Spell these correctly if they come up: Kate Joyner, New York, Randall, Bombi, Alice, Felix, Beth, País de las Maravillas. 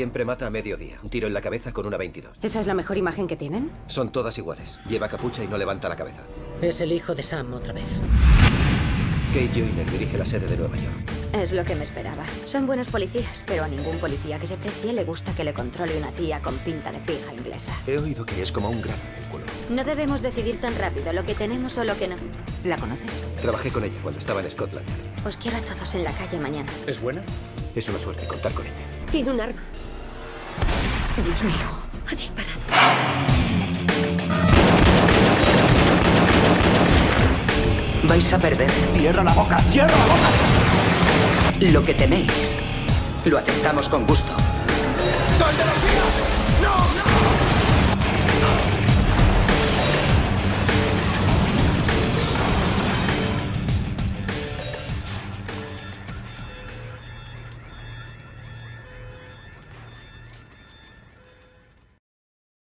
Siempre mata a mediodía. Un tiro en la cabeza con una 22. ¿Esa es la mejor imagen que tienen? Son todas iguales. Lleva capucha y no levanta la cabeza. Es el hijo de Sam otra vez. Kate Joyner dirige la sede de Nueva York. Es lo que me esperaba. Son buenos policías, pero a ningún policía que se precie le gusta que le controle una tía con pinta de pija inglesa. He oído que es como un grano en el culo. No debemos decidir tan rápido lo que tenemos o lo que no. ¿La conoces? Trabajé con ella cuando estaba en Scotland. Os quiero a todos en la calle mañana. ¿Es buena? Es una suerte contar con ella. Tiene un arma. Dios mío, ha disparado. Vais a perder. ¡Cierra la boca! ¡Cierra la boca! Lo que teméis, lo aceptamos con gusto. ¡Sal de la fila!